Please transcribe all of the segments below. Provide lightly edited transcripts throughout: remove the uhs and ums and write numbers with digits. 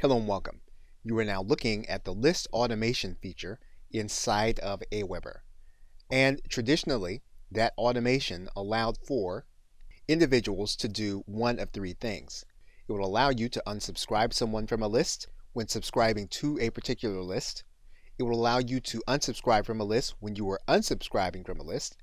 Hello and welcome. You are now looking at the list automation feature inside of Aweber. And traditionally, that automation allowed for individuals to do one of three things. It would allow you to unsubscribe someone from a list when subscribing to a particular list. It would allow you to unsubscribe from a list when you are unsubscribing from a list.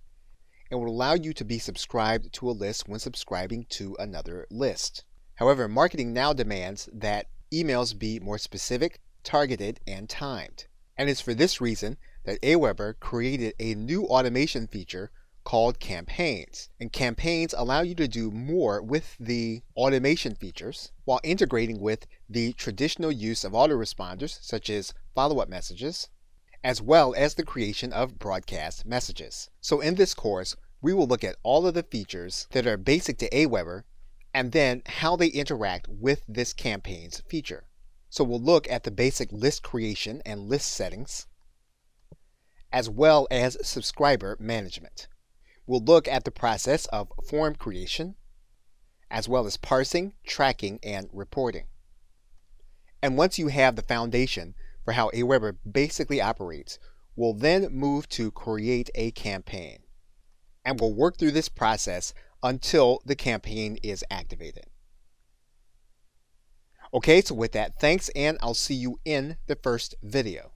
And would allow you to be subscribed to a list when subscribing to another list. However, marketing now demands that emails be more specific, targeted, and timed. And it's for this reason that Aweber created a new automation feature called campaigns. And campaigns allow you to do more with the automation features while integrating with the traditional use of autoresponders such as follow-up messages, as well as the creation of broadcast messages. So in this course, we will look at all of the features that are basic to Aweber and then how they interact with this campaigns feature. So we'll look at the basic list creation and list settings, as well as subscriber management. We'll look at the process of form creation, as well as parsing, tracking, and reporting. And once you have the foundation for how Aweber basically operates, we'll then move to create a campaign. And we'll work through this process until the campaign is activated. Okay, so with that, thanks, and I'll see you in the first video.